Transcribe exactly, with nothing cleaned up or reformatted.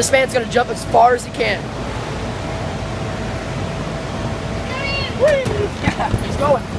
This man's gonna jump as far as he can. Whee! Yeah, he's going.